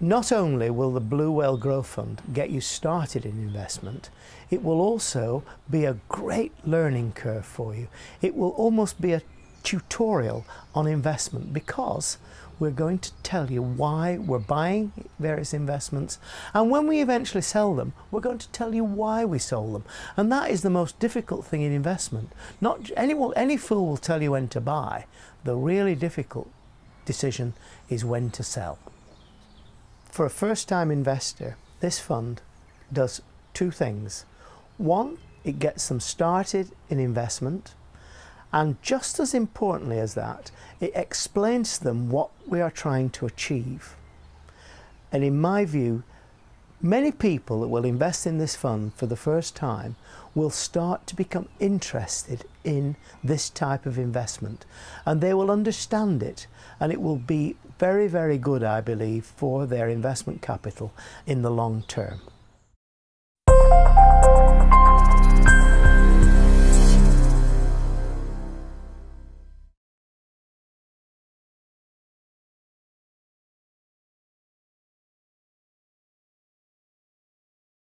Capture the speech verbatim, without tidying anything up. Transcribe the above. Not only will the Blue Whale Growth Fund get you started in investment, it will also be a great learning curve for you. It will almost be a tutorial on investment, because we're going to tell you why we're buying various investments, and when we eventually sell them, we're going to tell you why we sold them. And that is the most difficult thing in investment. Not any, any fool will tell you when to buy. The really difficult decision is when to sell. For a first-time investor, this fund does two things. One, it gets them started in investment, and just as importantly as that, it explains to them what we are trying to achieve. And in my view, many people that will invest in this fund for the first time will start to become interested in this type of investment, and they will understand it, and it will be very, very good, I believe, for their investment capital in the long term.